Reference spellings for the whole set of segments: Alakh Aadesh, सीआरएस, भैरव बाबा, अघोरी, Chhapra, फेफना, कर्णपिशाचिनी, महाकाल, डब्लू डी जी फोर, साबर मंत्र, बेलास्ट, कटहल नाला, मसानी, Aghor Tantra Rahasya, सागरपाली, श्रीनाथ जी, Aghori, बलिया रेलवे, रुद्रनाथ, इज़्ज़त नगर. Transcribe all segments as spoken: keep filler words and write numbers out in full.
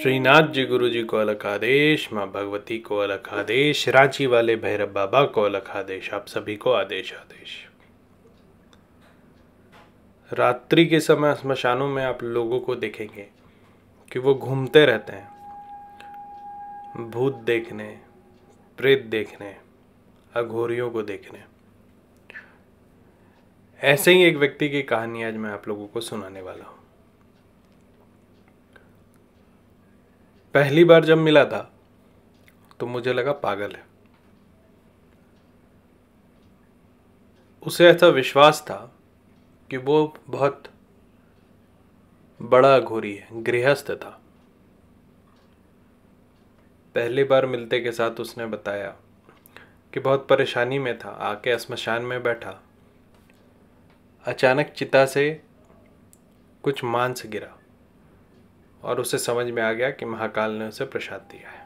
श्रीनाथ जी गुरु जी को अलख आदेश, माँ भगवती को अलख आदेश, रांची वाले भैरव बाबा को अलख आदेश, आप सभी को आदेश आदेश। रात्रि के समय स्मशानों में आप लोगों को देखेंगे कि वो घूमते रहते हैं, भूत देखने, प्रेत देखने, अघोरियों को देखने। ऐसे ही एक व्यक्ति की कहानी आज मैं आप लोगों को सुनाने वाला हूं। पहली बार जब मिला था तो मुझे लगा पागल है। उसे ऐसा विश्वास था कि वो बहुत बड़ा अघोरी है, गृहस्थ था। पहली बार मिलते के साथ उसने बताया कि बहुत परेशानी में था। आके स्मशान में बैठा, अचानक चिता से कुछ मांस गिरा और उसे समझ में आ गया कि महाकाल ने उसे प्रसाद दिया है।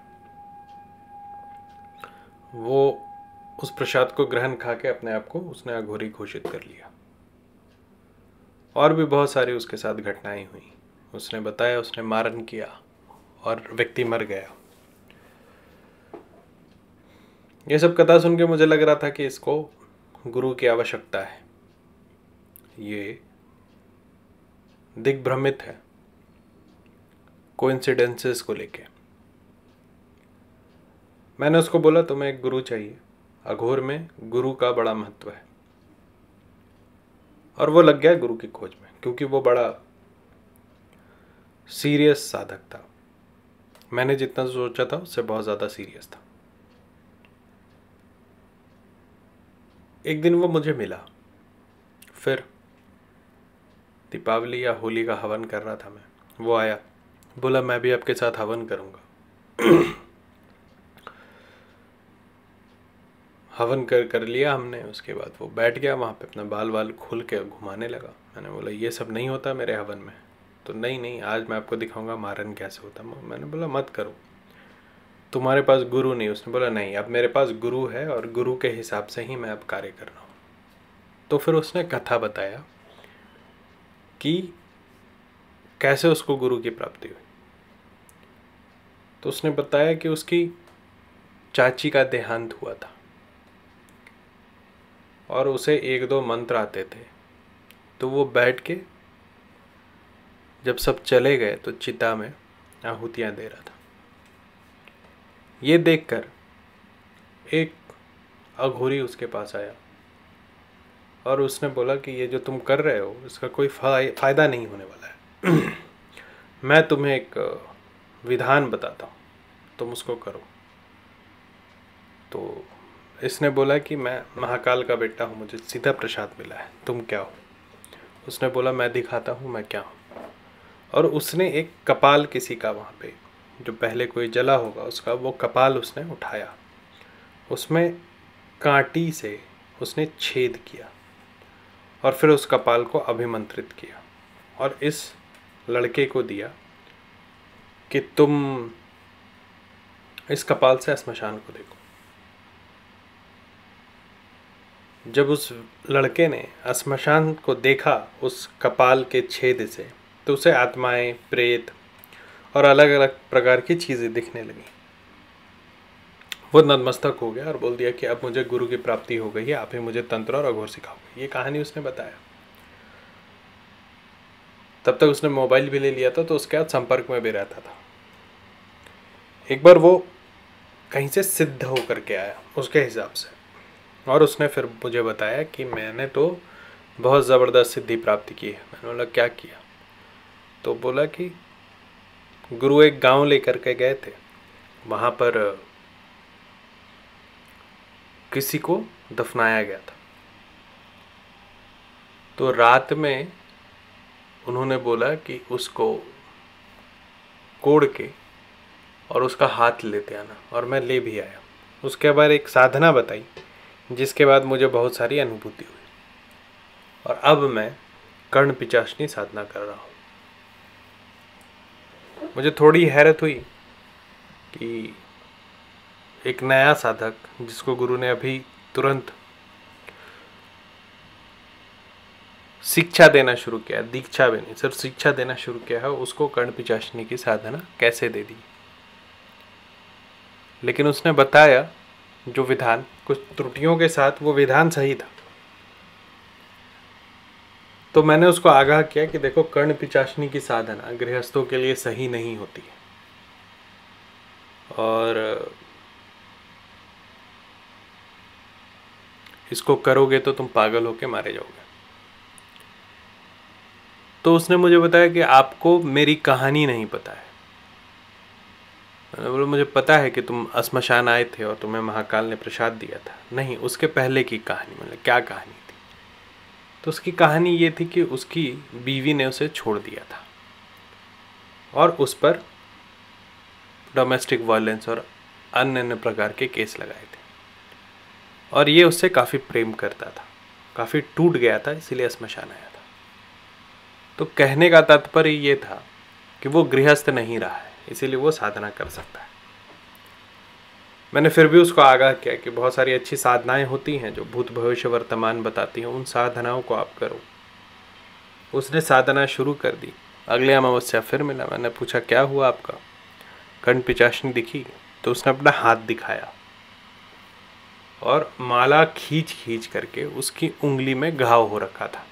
वो उस प्रसाद को ग्रहण खा के अपने आप को उसने अघोरी घोषित कर लिया। और भी बहुत सारी उसके साथ घटनाएं हुई। उसने बताया उसने मारण किया और व्यक्ति मर गया। ये सब कथा सुन के मुझे लग रहा था कि इसको गुरु की आवश्यकता है, ये दिग्भ्रमित है कोइंसिडेंसेस को लेके। मैंने उसको बोला तुम्हें एक गुरु चाहिए, अघोर में गुरु का बड़ा महत्व है। और वो लग गया गुरु की खोज में, क्योंकि वो बड़ा सीरियस साधक था। मैंने जितना सोचा था उससे बहुत ज़्यादा सीरियस था। एक दिन वो मुझे मिला। फिर दीपावली या होली का हवन कर रहा था मैं। वो आया, बोला मैं भी आपके साथ हवन करूँगा। हवन कर कर लिया हमने। उसके बाद वो बैठ गया वहाँ पे, अपना बाल बाल खोल के घुमाने लगा। मैंने बोला ये सब नहीं होता मेरे हवन में। तो नहीं नहीं आज मैं आपको दिखाऊंगा मारन कैसे होता। मैंने बोला मत करो, तुम्हारे पास गुरु नहीं। उसने बोला नहीं, अब मेरे पास गुरु है और गुरु के हिसाब से ही मैं अब कार्य कर रहा हूँ। तो फिर उसने कथा बताया कि कैसे उसको गुरु की प्राप्ति हुई। तो उसने बताया कि उसकी चाची का देहांत हुआ था और उसे एक दो मंत्र आते थे। तो वो बैठ के जब सब चले गए तो चिता में आहुतियाँ दे रहा था। ये देखकर एक अघोरी उसके पास आया और उसने बोला कि ये जो तुम कर रहे हो इसका कोई फ़ायदा नहीं होने वाला है। मैं तुम्हें एक विधान बताता हूँ, तुम उसको करो। तो इसने बोला कि मैं महाकाल का बेटा हूँ, मुझे सीधा प्रसाद मिला है, तुम क्या हो? उसने बोला मैं दिखाता हूँ मैं क्या हूँ। और उसने एक कपाल किसी का वहाँ पे जो पहले कोई जला होगा उसका, वो कपाल उसने उठाया, उसमें कांटी से उसने छेद किया और फिर उस कपाल को अभिमंत्रित किया और इस लड़के को दिया कि तुम इस कपाल से स्मशान को देखो। जब उस लड़के ने स्मशान को देखा उस कपाल के छेद से, तो उसे आत्माएं, प्रेत और अलग अलग प्रकार की चीज़ें दिखने लगी। वो नतमस्तक हो गया और बोल दिया कि अब मुझे गुरु की प्राप्ति हो गई है, आप ही मुझे तंत्र और अघोर सिखाओगे। ये कहानी उसने बताया। तब तक उसने मोबाइल भी ले लिया था, तो उसके बाद संपर्क में भी रहता था। एक बार वो कहीं से सिद्ध होकर के आया उसके हिसाब से, और उसने फिर मुझे बताया कि मैंने तो बहुत ज़बरदस्त सिद्धि प्राप्त की है। मैंने बोला क्या किया? तो बोला कि गुरु एक गांव लेकर के गए थे, वहाँ पर किसी को दफनाया गया था। तो रात में उन्होंने बोला कि उसको कोड़ के और उसका हाथ लेते आना, और मैं ले भी आया। उसके बाद एक साधना बताई जिसके बाद मुझे बहुत सारी अनुभूति हुई और अब मैं कर्णपिशाचिनी साधना कर रहा हूँ। मुझे थोड़ी हैरत हुई कि एक नया साधक जिसको गुरु ने अभी तुरंत शिक्षा देना शुरू किया, दीक्षा भी नहीं, सिर्फ शिक्षा देना शुरू किया है, उसको कर्णपिशाचिनी की साधना कैसे दे दी। लेकिन उसने बताया जो विधान कुछ त्रुटियों के साथ, वो विधान सही था। तो मैंने उसको आगाह किया कि देखो कर्णपिशाचिनी की साधना गृहस्थों के लिए सही नहीं होती है और इसको करोगे तो तुम पागल होके मारे जाओगे। तो उसने मुझे बताया कि आपको मेरी कहानी नहीं पता है। मैंने बोला मुझे पता है कि तुम श्मशान आए थे और तुम्हें महाकाल ने प्रसाद दिया था। नहीं, उसके पहले की कहानी। मतलब क्या कहानी थी? तो उसकी कहानी ये थी कि उसकी बीवी ने उसे छोड़ दिया था और उस पर डोमेस्टिक वायलेंस और अन्य अन्य प्रकार के केस लगाए थे और ये उससे काफ़ी प्रेम करता था, काफ़ी टूट गया था, इसीलिए श्मशान आया था। तो कहने का तात्पर्य ये था कि वो गृहस्थ नहीं रहा है, इसीलिए वो साधना कर सकता है। मैंने फिर भी उसको आगाह किया कि बहुत सारी अच्छी साधनाएं होती हैं जो भूत भविष्य वर्तमान बताती हैं, उन साधनाओं को आप करो। उसने साधना शुरू कर दी। अगले अमावस्या फिर मिला। मैंने पूछा क्या हुआ आपका? कर्णपिशाचिनी दिखी? तो उसने अपना हाथ दिखाया और माला खींच खींच करके उसकी उंगली में घाव हो रखा था।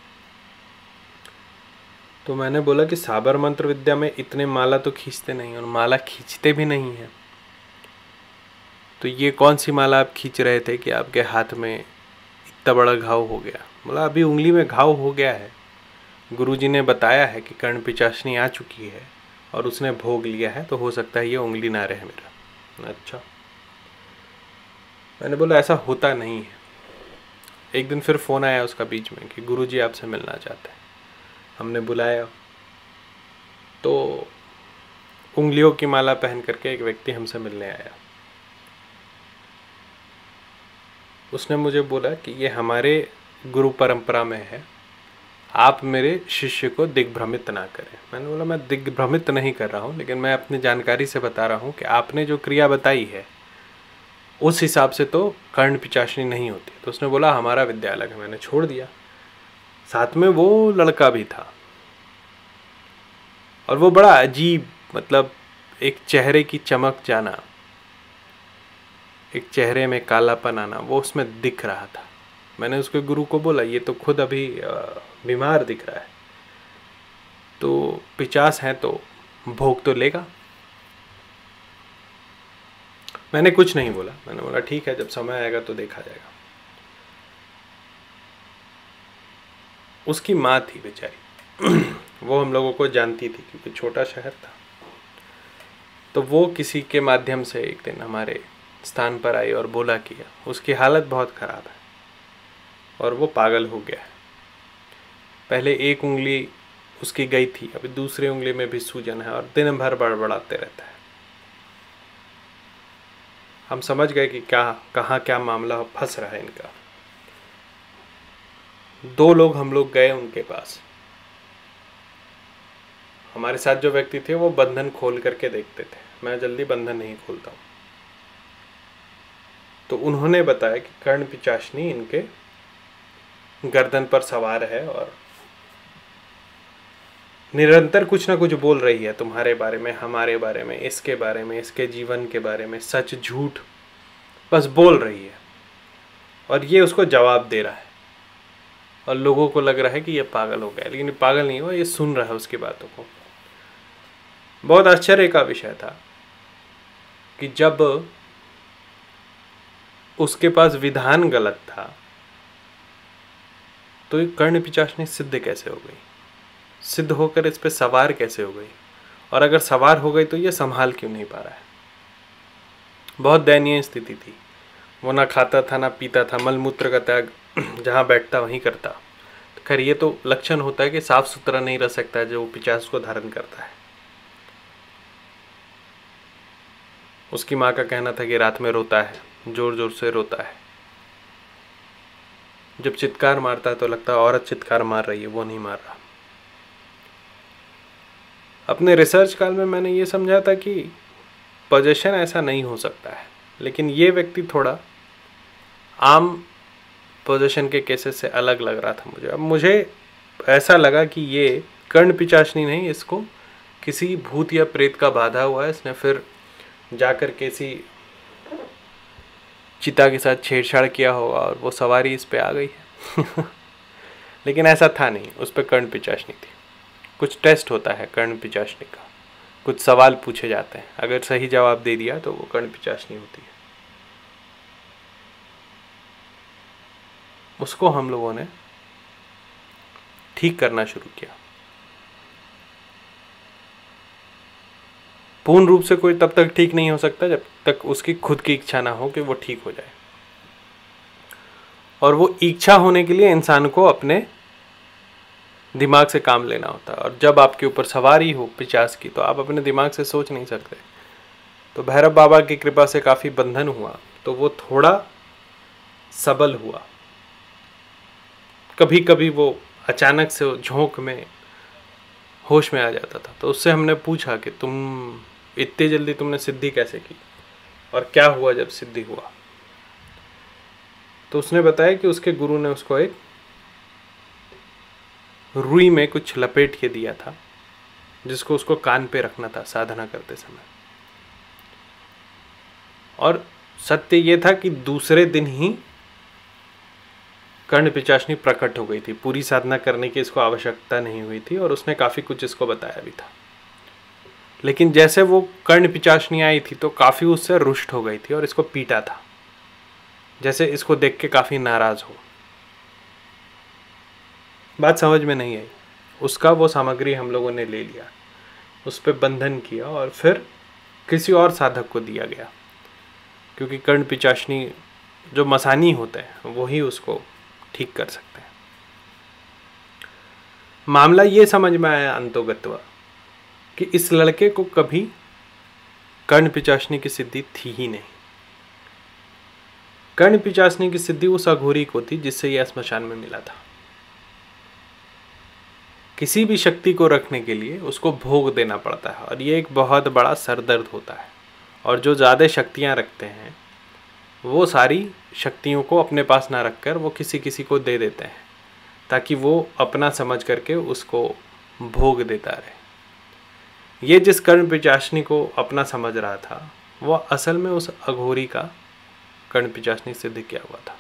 तो मैंने बोला कि साबर मंत्र विद्या में इतने माला तो खींचते नहीं और माला खींचते भी नहीं है, तो ये कौन सी माला आप खींच रहे थे कि आपके हाथ में इतना बड़ा घाव हो गया? बोला अभी उंगली में घाव हो गया है, गुरुजी ने बताया है कि कर्णपिशाचिनी आ चुकी है और उसने भोग लिया है, तो हो सकता है ये उंगली ना रहे मेरा। अच्छा, मैंने बोला ऐसा होता नहीं है। एक दिन फिर फ़ोन आया उसका बीच में कि गुरुजी आपसे मिलना चाहते हैं। हमने बुलाया तो उंगलियों की माला पहन करके एक व्यक्ति हमसे मिलने आया। उसने मुझे बोला कि ये हमारे गुरु परंपरा में है, आप मेरे शिष्य को दिग्भ्रमित ना करें। मैंने बोला मैं दिग्भ्रमित नहीं कर रहा हूँ, लेकिन मैं अपनी जानकारी से बता रहा हूँ कि आपने जो क्रिया बताई है उस हिसाब से तो कर्णपिशाचिनी नहीं होती। तो उसने बोला हमारा विद्या अलग है। मैंने छोड़ दिया। साथ में वो लड़का भी था और वो बड़ा अजीब, मतलब एक चेहरे की चमक जाना, एक चेहरे में कालापन आना, वो उसमें दिख रहा था। मैंने उसके गुरु को बोला ये तो खुद अभी बीमार दिख रहा है, तो पिचास है तो भोग तो लेगा। मैंने कुछ नहीं बोला। मैंने बोला ठीक है, जब समय आएगा तो देखा जाएगा। उसकी माँ थी बेचारी, वो हम लोगों को जानती थी क्योंकि छोटा शहर था। तो वो किसी के माध्यम से एक दिन हमारे स्थान पर आई और बोला कि उसकी हालत बहुत ख़राब है और वो पागल हो गया है। पहले एक उंगली उसकी गई थी, अभी दूसरी उंगली में भी सूजन है और दिन भर बड़बड़ाते रहता है। हम समझ गए कि क्या कहाँ क्या मामला फंस रहा है इनका। दो लोग हम लोग गए उनके पास। हमारे साथ जो व्यक्ति थे वो बंधन खोल करके देखते थे, मैं जल्दी बंधन नहीं खोलता हूँ। तो उन्होंने बताया कि कर्णपिशाचिनी इनके गर्दन पर सवार है और निरंतर कुछ ना कुछ बोल रही है, तुम्हारे बारे में, हमारे बारे में, इसके बारे में, इसके जीवन के बारे में, सच झूठ बस बोल रही है और ये उसको जवाब दे रहा है और लोगों को लग रहा है कि ये पागल हो गया, लेकिन ये पागल नहीं हुआ, ये सुन रहा है उसकी बातों को। बहुत आश्चर्य का विषय था कि जब उसके पास विधान गलत था तो ये कर्णपिशाचिनी सिद्ध कैसे हो गई, सिद्ध होकर इस पे सवार कैसे हो गई, और अगर सवार हो गई तो ये संभाल क्यों नहीं पा रहा है। बहुत दयनीय स्थिति थी। वो ना खाता था ना पीता था, मलमूत्र का त्याग जहाँ बैठता वहीं करता। तो खैर ये तो लक्षण होता है कि साफ सुथरा नहीं रह सकता है जो पिशाच को धारण करता है। उसकी माँ का कहना था कि रात में रोता है, जोर जोर से रोता है, जब चित्कार मारता है तो लगता है औरत चित्कार मार रही है, वो नहीं मार रहा। अपने रिसर्च काल में मैंने ये समझा था कि पोजेशन ऐसा नहीं हो सकता है, लेकिन ये व्यक्ति थोड़ा आम पोजेशन के केसेस से अलग लग रहा था मुझे। अब मुझे ऐसा लगा कि ये कर्णपिशाचिनी नहीं, इसको किसी भूत या प्रेत का बाधा हुआ है, इसने फिर जाकर किसी चिता के साथ छेड़छाड़ किया होगा और वो सवारी इस पे आ गई है। लेकिन ऐसा था नहीं, उस पर कर्णपिशाचिनी थी। कुछ टेस्ट होता है कर्णपिशाचिनी का, कुछ सवाल पूछे जाते हैं, अगर सही जवाब दे दिया तो वो कर्णपिशाचिनी होती है। उसको हम लोगों ने ठीक करना शुरू किया। पूर्ण रूप से कोई तब तक ठीक नहीं हो सकता जब तक उसकी खुद की इच्छा ना हो कि वो ठीक हो जाए, और वो इच्छा होने के लिए इंसान को अपने दिमाग से काम लेना होता है। और जब आपके ऊपर सवारी हो पिशाच की तो आप अपने दिमाग से सोच नहीं सकते। तो भैरव बाबा की कृपा से काफ़ी बंधन हुआ, तो वो थोड़ा सबल हुआ। कभी कभी वो अचानक से झोंक में होश में आ जाता था, तो उससे हमने पूछा कि तुम इतने जल्दी तुमने सिद्धि कैसे की और क्या हुआ जब सिद्धि हुआ। तो उसने बताया कि उसके गुरु ने उसको एक रुई में कुछ लपेट के दिया था, जिसको उसको कान पे रखना था साधना करते समय। और सत्य ये था कि दूसरे दिन ही कर्णपिशाचिनी प्रकट हो गई थी। पूरी साधना करने की इसको आवश्यकता नहीं हुई थी और उसने काफ़ी कुछ इसको बताया भी था। लेकिन जैसे वो कर्णपिशाचिनी आई थी तो काफ़ी उससे रुष्ट हो गई थी और इसको पीटा था, जैसे इसको देख के काफ़ी नाराज़ हो। बात समझ में नहीं आई। उसका वो सामग्री हम लोगों ने ले लिया, उस पर बंधन किया और फिर किसी और साधक को दिया गया, क्योंकि कर्णपिशाचिनी जो मसानी होते हैं वही उसको ठीक कर सकते हैं। मामला ये समझ में आया अंतोगत्वा कि इस लड़के को कभी कर्णपिशाचिनी की सिद्धि थी ही नहीं। कर्णपिशाचिनी की सिद्धि उस अघोरी को थी जिससे यह स्मशान में मिला था। किसी भी शक्ति को रखने के लिए उसको भोग देना पड़ता है और ये एक बहुत बड़ा सरदर्द होता है। और जो ज़्यादा शक्तियाँ रखते हैं वो सारी शक्तियों को अपने पास ना रखकर वो किसी किसी को दे देते हैं, ताकि वो अपना समझ करके उसको भोग देता रहे। ये जिस कर्णपिशाचिनी को अपना समझ रहा था वो असल में उस अघोरी का कर्णपिशाचिनी सिद्ध किया हुआ था,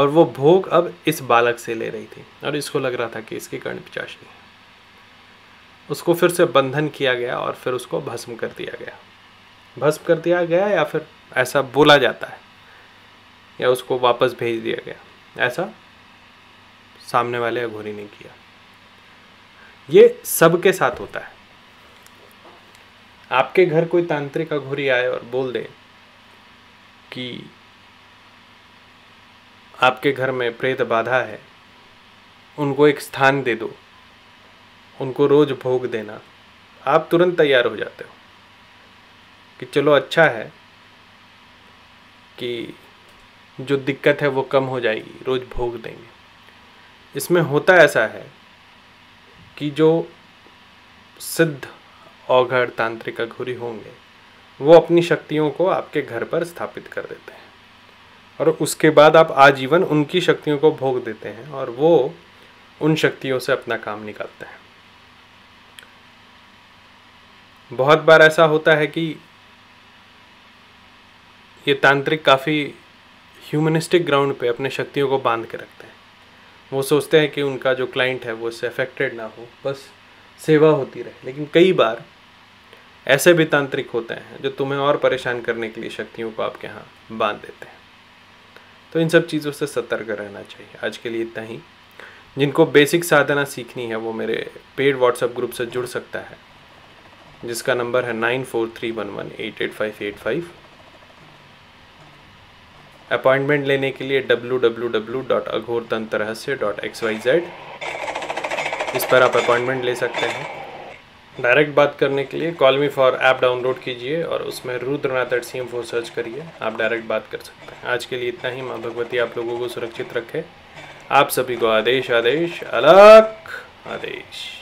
और वो भोग अब इस बालक से ले रही थी और इसको लग रहा था कि इसकी कर्णपिशाचिनी है। उसको फिर से बंधन किया गया और फिर उसको भस्म कर दिया गया। भस्म कर दिया गया या फिर ऐसा बोला जाता है, या उसको वापस भेज दिया गया, ऐसा सामने वाले अघोरी ने किया। ये सबके साथ होता है। आपके घर कोई तांत्रिक अघोरी आए और बोल दे कि आपके घर में प्रेत बाधा है, उनको एक स्थान दे दो, उनको रोज भोग देना, आप तुरंत तैयार हो जाते हो कि चलो अच्छा है कि जो दिक्कत है वो कम हो जाएगी, रोज भोग देंगे। इसमें होता ऐसा है कि जो सिद्ध औघड़ तांत्रिक अघोरी होंगे वो अपनी शक्तियों को आपके घर पर स्थापित कर देते हैं और उसके बाद आप आजीवन उनकी शक्तियों को भोग देते हैं और वो उन शक्तियों से अपना काम निकालते हैं। बहुत बार ऐसा होता है कि ये तांत्रिक काफ़ी ह्यूमनिस्टिक ग्राउंड पे अपने शक्तियों को बांध के रखते हैं। वो सोचते हैं कि उनका जो क्लाइंट है वो इससे अफेक्टेड ना हो, बस सेवा होती रहे। लेकिन कई बार ऐसे भी तांत्रिक होते हैं जो तुम्हें और परेशान करने के लिए शक्तियों को आपके यहाँ बांध देते हैं। तो इन सब चीज़ों से सतर्क रहना चाहिए। आज के लिए इतना ही। जिनको बेसिक साधना सीखनी है वो मेरे पेड व्हाट्सएप ग्रुप से जुड़ सकता है, जिसका नंबर है nine four three one one eight eight five eight five. Appointment लेने के लिए डब्ल्यू डब्ल्यू डब्ल्यू डॉट अघोरतंत्र रहस्य डॉट एक्स वाई जेड इस पर आप अपॉइंटमेंट ले सकते हैं। डायरेक्ट बात करने के लिए call me for app download कीजिए और उसमें रुद्रनाथ at C M four search करिए, आप डायरेक्ट बात कर सकते हैं। आज के लिए इतना ही। माँ भगवती आप लोगों को सुरक्षित रखे। आप सभी को आदेश आदेश अलख आदेश।